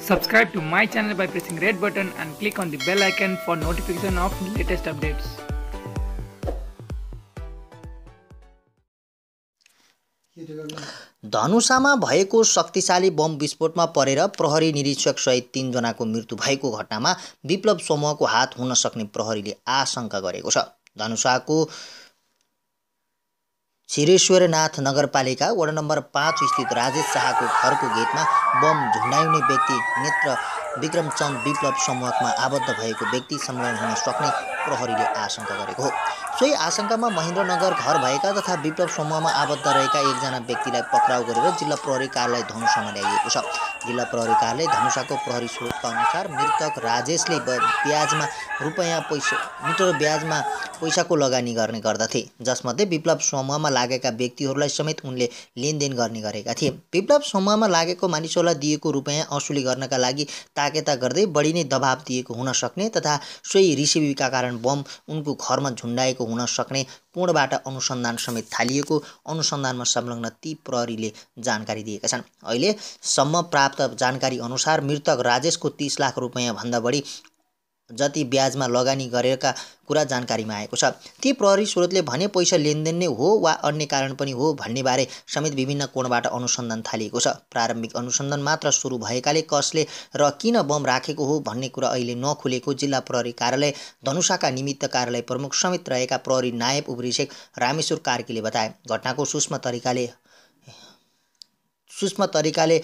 Subscribe to my channel by pressing red button and click on the bell icon for notification of latest updates. धनुषामा भएको शक्तिशाली bomb विस्फोटमा परेर प्रहरी निरीक्षक सहित 3 जनाको मृत्यु भएको घटनामा विप्लव समूहको हात हुन सक्ने प्रहरीले आशंका गरेको छ। धनुषाको छिरेश्वरनाथ नगरपालिका वडा नम्बर 5 स्थित राजेश शाहको घरको गेटमा बम झुन्डाउने व्यक्ति नेत्र विक्रमचन्द विप्लव समूहमा आबद्ध भएको व्यक्ति संलग्न हुन सक्ने प्रहरीले आशंका गरेको हो। सोही आशंकामा महेन्द्रनगर घर भएका तथा विप्लव समूहमा आबद्ध रहेका 1 जना व्यक्तिलाई पक्राउ गरेर जिल्ला प्रहरी कार्यालय धनुषामा ल्याइएको छ। जिल्ला प्रहरी कार्यालय धनुषाको प्रहरी स्रोतका अनुसार मृतक राजेशले ब्याजमा मिटर ब्याजमा पैसाको लगानी गर्ने गर्दथे, जसमध्ये विप्लव समूहमा लागेका व्यक्तिहरूलाई समेत उनले लेनदेन गर्ने गरेका थिए। विप्लव समूहमा लागेको मानिसहरूलाई दिएको रुपैयाँ असुली गर्नका लागि ताकेता गर्दै बढी नै दबाब दिएको हुन सक्ने तथा सोही रिसिभीका कारण बम उनको घरमा झुन्डाएको हुन सक्ने कोणबाट अनुसन्धान समेत थालिएको अनुसन्धानमा संलग्न ती प्रहरीले जानकारी दिएका छन्। अहिलेसम्म प्राप्त जानकारी अनुसार मृतक राजेशको 30 लाख रुपैयाँ भन्दा बढी जति ब्याजमा लगानी गरेका कुरा जानकारीमा आएको छ। ती प्रहरी स्रोतले भने पैसा लेनदेन नै हो वा अन्य कारण पनि हो भन्ने बारे समेत विभिन्न कोणबाट अनुसन्धान थालिएको छ। प्रारम्भिक अनुसन्धान मात्र सुरु भएकाले कसले र किन बम राखेको हो भन्ने कुरा अहिले नखुलेको जिल्ला प्रहरी कार्यालय धनुषाका निमित्त कार्यालय प्रमुख समेत रहेका प्रहरी नायब उपरीक्षक रामेश्वर कार्कीले बताए। घटनाको सूक्ष्म तरिकाले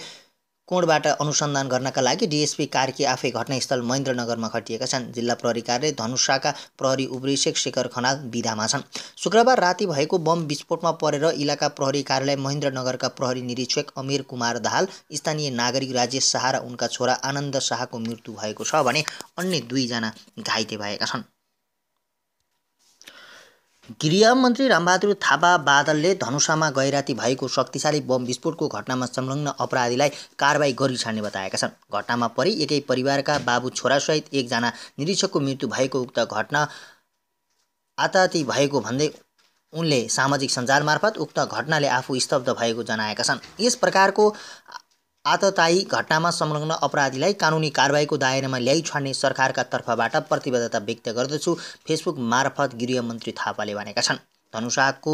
कोणबाट अनुसन्धान गर्नका लागि डीएसपी कार्की आफै घटनास्थल महेन्द्रनगरमा खटिएका छन्। जिल्ला प्रहरी कार्यालय धनुषाका प्रहरी उपरीक्षक शेखर खनाल विधामा छन्। शुक्रबार राति भएको बम विस्फोटमा परेर इलाका प्रहरी कार्यालय महेन्द्रनगरका प्रहरी निरीक्षक अमीर कुमार दाहाल, स्थानीय नागरिक राजेश शाह र उनका छोरा आनन्द शाहको मृत्यु भएको छ भने अन्य 2 जना घाइते भएका छन्। गृहमन्त्री रामबहादुर थापा बादलले धनुषामा गैराती भएको शक्तिशाली बम विस्फोटको घटनामा संलग्न अपराधीलाई कारबाही गरिछाड्ने बताएका छन्। घटनामा परि एकै परिवारका बाबु छोरासहित 1 जना निरीक्षकको मृत्यु भएको उक्त घटना आताती भएको भन्दै उनले सामाजिक सञ्जाल मार्फत उक्त घटनाले आफू स्तब्ध भएको जनाएका छन्। यस प्रकारको आततायी घटनामा संलग्न अपराधीलाई कानुनी कारबाहीको दायरामा ल्याइ छाड्ने सरकारका तर्फबाट प्रतिबद्धता व्यक्त गर्दछु, फेसबुक मार्फत गृहमन्त्री थापाले भनेका छन्। धनुषाको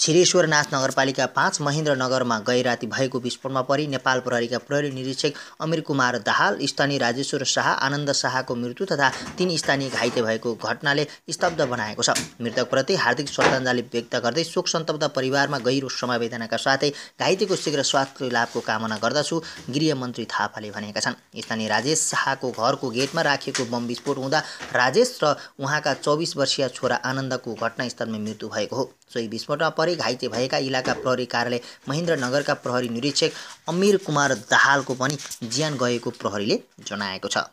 छिरेश्वरनाथ नगरपालिका 5 महेन्द्रनगरमा गैराती भएको विस्फोटमा परि नेपाल प्रहरीका प्रहरी निरीक्षक अमीर कुमार दाहाल, स्थानीय राजेश्वर शाह, आनन्द शाहको मृत्यु तथा 3 स्थानीय घाइते भएको घटनाले स्तब्ध बनाएको छ। मृतकप्रति हार्दिक श्रद्धाञ्जली व्यक्त गर्दै शोक सन्तप्त परिवारमा गहिरो समवेदनाका साथै घाइतेको शीघ्र स्वास्थ्य लाभको कामना गर्दछु, गृहमन्त्री थापाले भनेका छन्। स्थानीय राजेश शाहको घरको गेटमा राखिएको बम विस्फोट हुँदा राजेश र उहाँका 24 वर्षीय छोरा आनन्दको घटनास्थलमै मृत्यु भएको हो। सोही विस्फोटमा परि घाइते भएका इलाका प्रहरी कार्यालय महेन्द्रनगरका प्रहरी निरीक्षक अमीर कुमार दाहालको पनि ज्यान गएको प्रहरीले जनाएको छ।